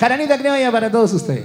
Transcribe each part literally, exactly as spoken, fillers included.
Jaranita criolla para todos ustedes.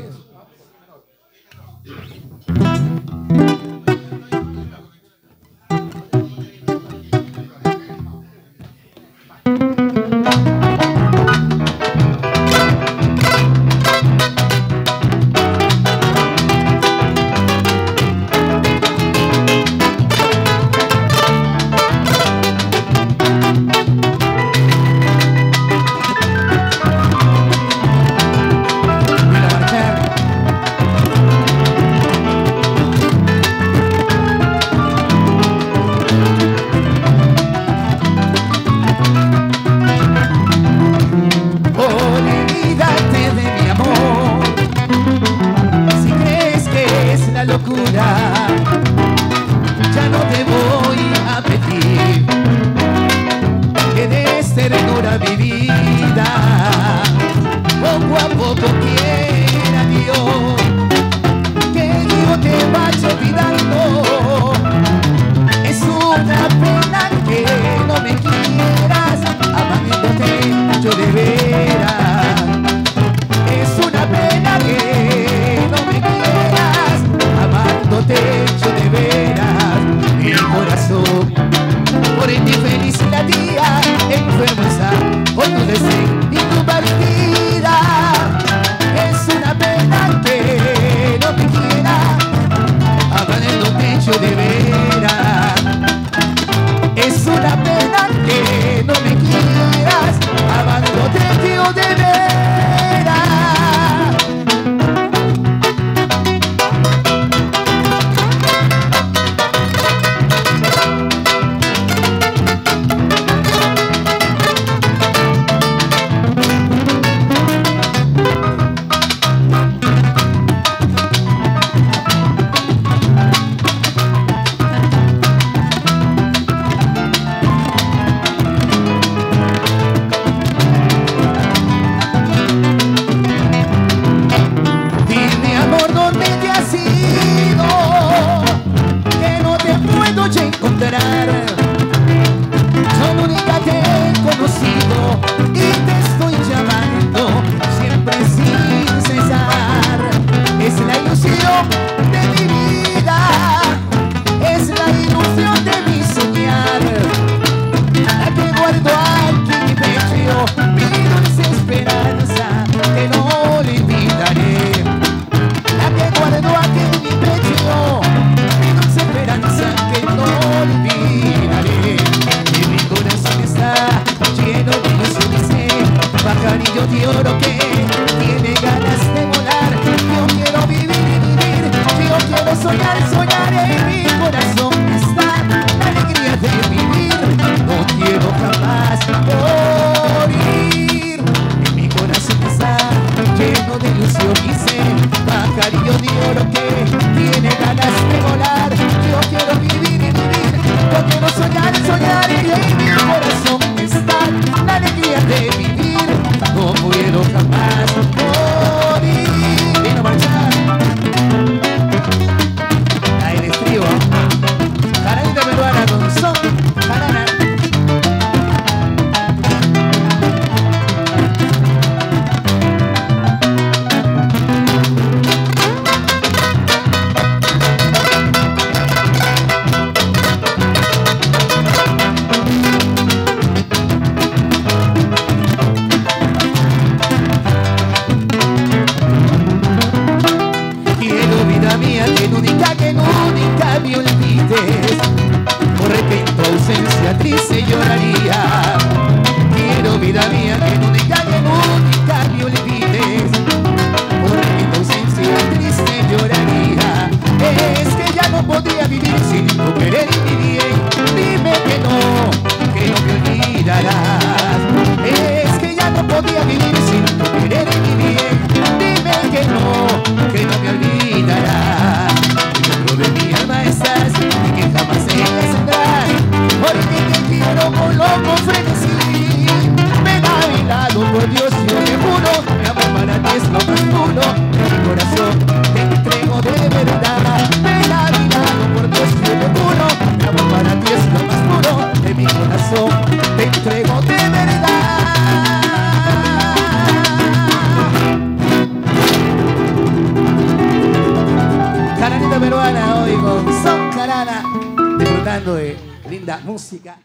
Te entrego de verdad. peruana hoy con Son Jarana, disfrutando de linda música.